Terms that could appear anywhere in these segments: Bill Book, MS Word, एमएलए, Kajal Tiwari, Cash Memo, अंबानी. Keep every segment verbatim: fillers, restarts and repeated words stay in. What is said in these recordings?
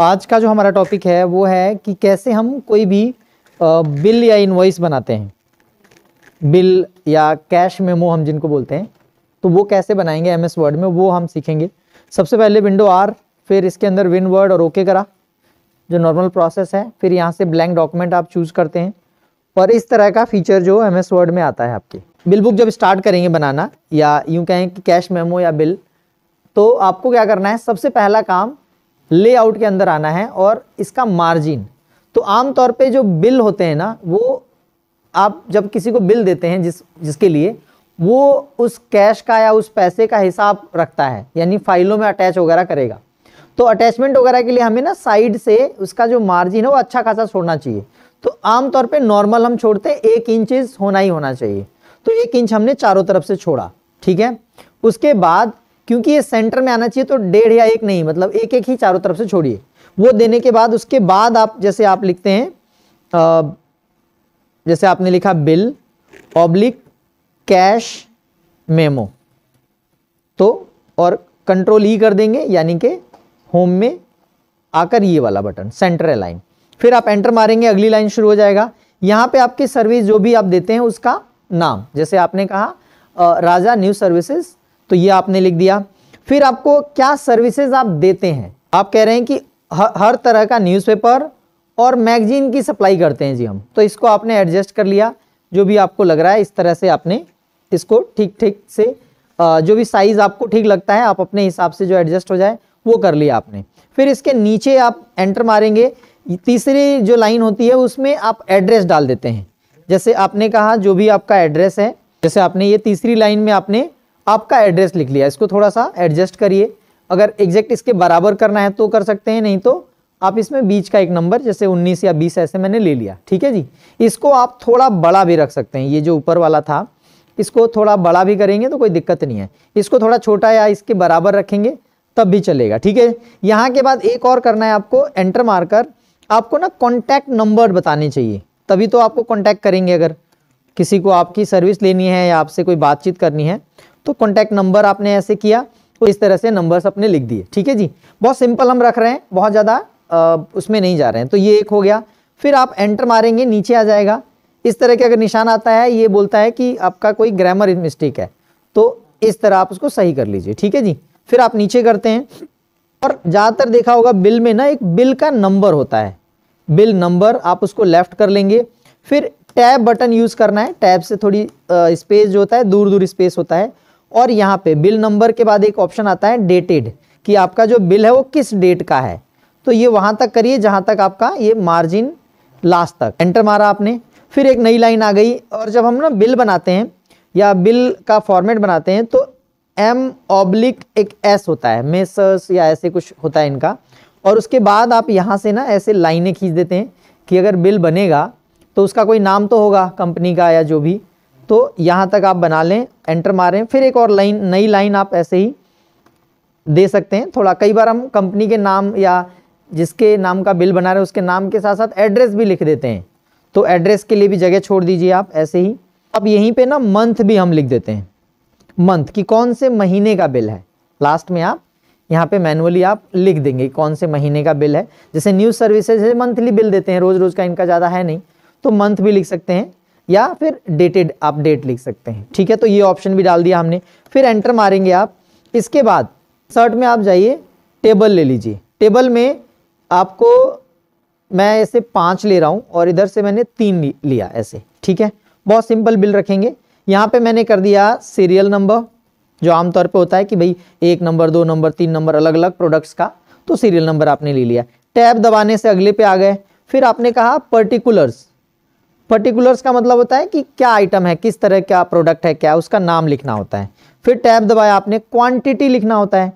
आज का जो हमारा टॉपिक है वो है कि कैसे हम कोई भी बिल या इनवॉइस बनाते हैं, बिल या कैश मेमो हम जिनको बोलते हैं, तो वो कैसे बनाएंगे एम एस वर्ड में, वो हम सीखेंगे। सबसे पहले विंडो आर, फिर इसके अंदर विन वर्ड और ओके करा, जो नॉर्मल प्रोसेस है। फिर यहाँ से ब्लैंक डॉक्यूमेंट आप चूज़ करते हैं और इस तरह का फीचर जो एम एस वर्ड में आता है आपके। बिल बुक जब स्टार्ट करेंगे बनाना, या यूँ कहें कि कैश मेमो या बिल, तो आपको क्या करना है, सबसे पहला काम लेआउट के अंदर आना है और इसका मार्जिन। तो आमतौर पे जो बिल होते हैं ना, वो आप जब किसी को बिल देते हैं जिस जिसके लिए, वो उस कैश का या उस पैसे का हिसाब रखता है, यानी फाइलों में अटैच वगैरह करेगा। तो अटैचमेंट वगैरह के लिए हमें ना साइड से उसका जो मार्जिन है वो अच्छा खासा छोड़ना चाहिए। तो आमतौर पे नॉर्मल हम छोड़ते हैं एक इंच होना ही होना चाहिए। तो एक इंच हमने चारों तरफ से छोड़ा, ठीक है। उसके बाद क्योंकि ये सेंटर में आना चाहिए, तो डेढ़ या एक नहीं, मतलब एक एक ही चारों तरफ से छोड़िए। वो देने के बाद उसके बाद आप जैसे आप लिखते हैं आ, जैसे आपने लिखा बिल ऑब्लिक कैश मेमो, तो और कंट्रोल ई कर देंगे, यानी कि होम में आकर ये वाला बटन सेंटर लाइन। फिर आप एंटर मारेंगे, अगली लाइन शुरू हो जाएगा। यहाँ पे आपकी सर्विस जो भी आप देते हैं उसका नाम, जैसे आपने कहा आ, राजा न्यू सर्विसेज, तो ये आपने लिख दिया। फिर आपको क्या सर्विसेज आप देते हैं, आप कह रहे हैं कि हर तरह का न्यूज़पेपर और मैगजीन की सप्लाई करते हैं जी हम, तो इसको आपने एडजस्ट कर लिया जो भी आपको लग रहा है। इस तरह से आपने इसको ठीक ठीक से जो भी साइज़ आपको ठीक लगता है, आप अपने हिसाब से जो एडजस्ट हो जाए वो कर लिया आपने। फिर इसके नीचे आप एंटर मारेंगे, तीसरी जो लाइन होती है उसमें आप एड्रेस डाल देते हैं। जैसे आपने कहा जो भी आपका एड्रेस है, जैसे आपने ये तीसरी लाइन में आपने आपका एड्रेस लिख लिया। इसको थोड़ा सा एडजस्ट करिए, अगर एग्जैक्ट इसके बराबर करना है तो कर सकते हैं, नहीं तो आप इसमें बीच का एक नंबर जैसे उन्नीस या बीस ऐसे मैंने ले लिया, ठीक है जी। इसको आप थोड़ा बड़ा भी रख सकते हैं, ये जो ऊपर वाला था इसको थोड़ा बड़ा भी करेंगे तो कोई दिक्कत नहीं है। इसको थोड़ा छोटा या इसके बराबर रखेंगे तब भी चलेगा, ठीक है। यहाँ के बाद एक और करना है आपको, एंटर मारकर आपको ना कॉन्टैक्ट नंबर बताने चाहिए, तभी तो आपको कॉन्टैक्ट करेंगे। अगर किसी को आपकी सर्विस लेनी है या आपसे कोई बातचीत करनी है, तो कॉन्टैक्ट नंबर आपने ऐसे किया, तो इस तरह से नंबर्स अपने लिख दिए, ठीक है जी। बहुत सिंपल हम रख रहे हैं, बहुत ज़्यादा उसमें नहीं जा रहे हैं। तो ये एक हो गया। फिर आप एंटर मारेंगे, नीचे आ जाएगा। इस तरह के अगर निशान आता है, ये बोलता है कि आपका कोई ग्रामर मिस्टेक है, तो इस तरह आप उसको सही कर लीजिए, ठीक है जी। फिर आप नीचे करते हैं, और ज़्यादातर देखा होगा बिल में ना एक बिल का नंबर होता है, बिल नंबर, आप उसको लेफ्ट कर लेंगे। फिर टैब बटन यूज़ करना है, टैब से थोड़ी स्पेस जो होता है, दूर दूर स्पेस होता है। और यहाँ पे बिल नंबर के बाद एक ऑप्शन आता है डेटेड, कि आपका जो बिल है वो किस डेट का है, तो ये वहाँ तक करिए जहाँ तक आपका ये मार्जिन लास्ट तक। एंटर मारा आपने, फिर एक नई लाइन आ गई। और जब हम ना बिल बनाते हैं या बिल का फॉर्मेट बनाते हैं, तो एम ऑब्लिक एक एस होता है, मेसर्स या ऐसे कुछ होता है इनका। और उसके बाद आप यहाँ से ना ऐसे लाइनें खींच देते हैं कि अगर बिल बनेगा तो उसका कोई नाम तो होगा कंपनी का या जो भी, तो यहाँ तक आप बना लें, एंटर मारें। फिर एक और लाइन, नई लाइन आप ऐसे ही दे सकते हैं थोड़ा। कई बार हम कंपनी के नाम या जिसके नाम का बिल बना रहे हैं उसके नाम के साथ साथ एड्रेस भी लिख देते हैं, तो एड्रेस के लिए भी जगह छोड़ दीजिए आप ऐसे ही। अब यहीं पे ना मंथ भी हम लिख देते हैं, मंथ कि कौन से महीने का बिल है। लास्ट में आप यहाँ पे मैनुअली आप लिख देंगे कौन से महीने का बिल है। जैसे न्यूज़ सर्विसेज है, मंथली बिल देते हैं, रोज़ रोज़ का इनका ज़्यादा है नहीं, तो मंथ भी लिख सकते हैं, या फिर डेटेड आप डेट लिख सकते हैं, ठीक है। तो ये ऑप्शन भी डाल दिया हमने। फिर एंटर मारेंगे आप। इसके बाद सर्ट में आप जाइए, टेबल ले लीजिए। टेबल में आपको मैं ऐसे पाँच ले रहा हूँ और इधर से मैंने तीन लिया ऐसे, ठीक है। बहुत सिंपल बिल रखेंगे। यहाँ पे मैंने कर दिया सीरियल नंबर, जो आमतौर पे होता है कि भाई एक नंबर, दो नंबर, तीन नंबर, अलग अलग प्रोडक्ट्स का, तो सीरियल नंबर आपने ले लिया। टैब दबाने से अगले पे आ गए। फिर आपने कहा पर्टिकुलर्स, पर्टिकुलर्स का मतलब होता है कि क्या आइटम है, किस तरह का प्रोडक्ट है, क्या उसका नाम लिखना होता है। फिर टैब दबाया आपने, क्वांटिटी लिखना होता है,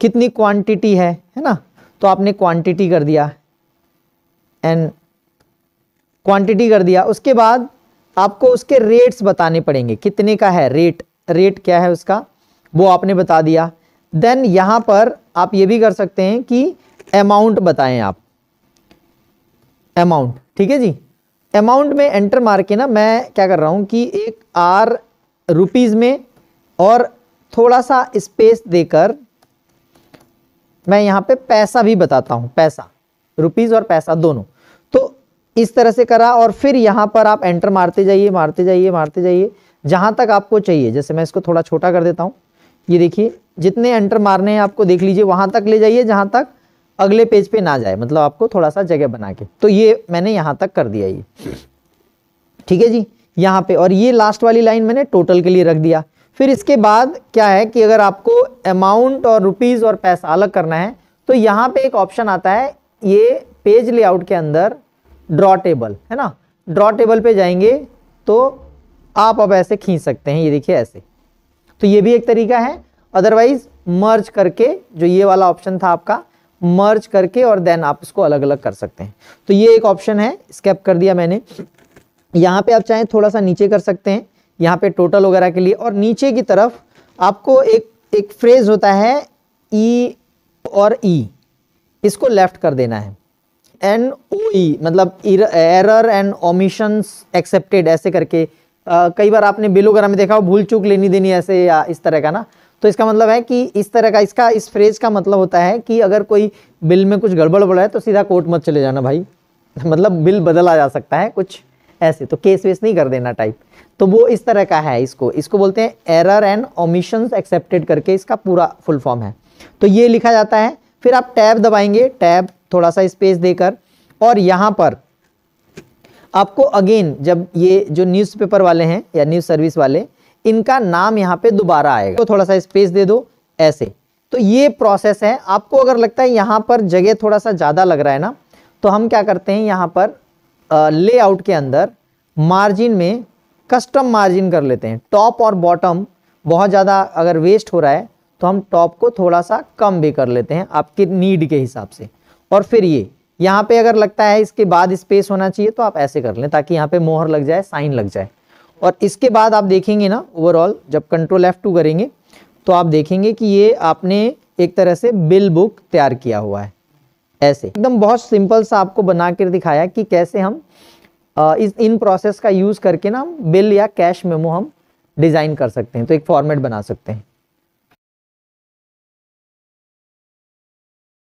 कितनी क्वांटिटी है, है ना, तो आपने क्वांटिटी कर दिया, एंड क्वांटिटी कर दिया। उसके बाद आपको उसके रेट्स बताने पड़ेंगे, कितने का है रेट, रेट क्या है उसका, वो आपने बता दिया। देन यहाँ पर आप ये भी कर सकते हैं कि अमाउंट बताएं आप, अमाउंट, ठीक है जी। अमाउंट में एंटर मार के ना मैं क्या कर रहा हूँ कि एक आर रुपीज़ में और थोड़ा सा स्पेस देकर मैं यहाँ पे पैसा भी बताता हूँ, पैसा, रुपीज़ और पैसा दोनों। तो इस तरह से करा और फिर यहाँ पर आप एंटर मारते जाइए मारते जाइए मारते जाइए जहाँ तक आपको चाहिए। जैसे मैं इसको थोड़ा छोटा कर देता हूँ, ये देखिए जितने एंटर मारने हैं आपको देख लीजिए, वहाँ तक ले जाइए जहाँ तक अगले पेज पे ना जाए, मतलब आपको थोड़ा सा जगह बना के। तो ये मैंने यहाँ तक कर दिया, ये ठीक है जी यहाँ पे। और ये लास्ट वाली लाइन मैंने टोटल के लिए रख दिया। फिर इसके बाद क्या है कि अगर आपको अमाउंट और रुपीज़ और पैसा अलग करना है तो यहाँ पे एक ऑप्शन आता है, ये पेज लेआउट के अंदर ड्रॉ टेबल है ना, ड्रॉ टेबल पे जाएंगे तो आप अब ऐसे खींच सकते हैं, ये देखिए ऐसे। तो ये भी एक तरीका है, अदरवाइज मर्ज करके, जो ये वाला ऑप्शन था आपका, मर्ज करके और देन आप इसको अलग अलग कर सकते हैं। तो ये एक ऑप्शन है, स्किप कर दिया मैंने। यहाँ पे आप चाहें थोड़ा सा नीचे कर सकते हैं, यहाँ पे टोटल वगैरह के लिए। और नीचे की तरफ आपको एक एक फ्रेज होता है ई और ई, इसको लेफ्ट कर देना है, एन ओ ई मतलब एरर एंड ओमिशंस एक्सेप्टेड ऐसे करके। आ, कई बार आपने बिल वगैरह में देखा हो, भूल चूक लेनी देनी ऐसे या इस तरह का ना। तो इसका मतलब है कि इस तरह का, इसका इस फ्रेज का मतलब होता है कि अगर कोई बिल में कुछ गड़बड़ हो रहा है तो सीधा कोर्ट मत चले जाना भाई, मतलब बिल बदला जा सकता है कुछ ऐसे, तो केस वेस नहीं कर देना टाइप। तो वो इस तरह का है, इसको इसको बोलते हैं एरर एंड ओमिशंस एक्सेप्टेड करके इसका पूरा फुल फॉर्म है। तो ये लिखा जाता है, फिर आप टैब दबाएंगे, टैब थोड़ा सा स्पेस देकर, और यहाँ पर आपको अगेन जब ये जो न्यूज़पेपर वाले हैं या न्यूज़ सर्विस वाले, इनका नाम यहाँ पे दोबारा आएगा, तो थोड़ा सा स्पेस दे दो ऐसे। तो ये प्रोसेस है। आपको अगर लगता है यहाँ पर जगह थोड़ा सा ज़्यादा लग रहा है ना, तो हम क्या करते हैं यहाँ पर लेआउट के अंदर मार्जिन में कस्टम मार्जिन कर लेते हैं। टॉप और बॉटम बहुत ज़्यादा अगर वेस्ट हो रहा है तो हम टॉप को थोड़ा सा कम भी कर लेते हैं आपकी नीड के हिसाब से। और फिर ये यहाँ पे अगर लगता है इसके बाद स्पेस होना चाहिए तो आप ऐसे कर लें ताकि यहाँ पे मोहर लग जाए, साइन लग जाए। और इसके बाद आप देखेंगे ना ओवरऑल, जब कंट्रोल एफ टू करेंगे तो आप देखेंगे कि ये आपने एक तरह से बिल बुक तैयार किया हुआ है ऐसे। एकदम बहुत सिंपल सा आपको बना कर दिखाया कि कैसे हम इस इन प्रोसेस का यूज़ करके ना बिल या कैश मेमो हम डिज़ाइन कर सकते हैं, तो एक फॉर्मेट बना सकते हैं।